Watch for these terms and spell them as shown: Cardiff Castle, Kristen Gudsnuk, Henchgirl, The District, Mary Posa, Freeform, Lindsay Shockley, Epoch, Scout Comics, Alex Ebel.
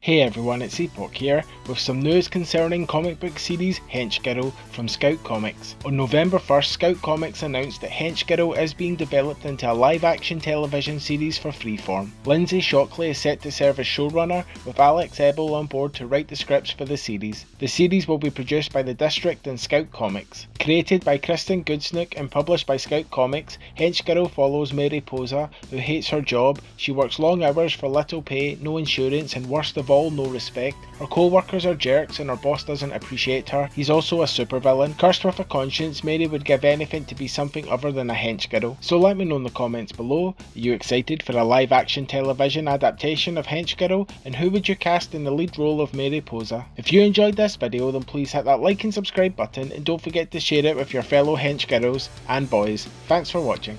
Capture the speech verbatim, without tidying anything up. Hey everyone, it's Epoch here with some news concerning comic book series Henchgirl from Scout Comics. On November first, Scout Comics announced that Henchgirl is being developed into a live-action television series for Freeform. Lindsay Shockley is set to serve as showrunner, with Alex Ebel on board to write the scripts for the series. The series will be produced by The District and Scout Comics. Created by Kristen Gudsnuk and published by Scout Comics, Henchgirl follows Mary Posa, who hates her job. She works long hours for little pay, no insurance, and worst of all, no respect. Her co-workers are jerks and her boss doesn't appreciate her. He's also a supervillain. Cursed with a conscience, Mary would give anything to be something other than a henchgirl. So let me know in the comments below, are you excited for a live action television adaptation of Henchgirl, and who would you cast in the lead role of Mary Posa? If you enjoyed this video, then please hit that like and subscribe button, and don't forget to share it with your fellow henchgirls and boys. Thanks for watching.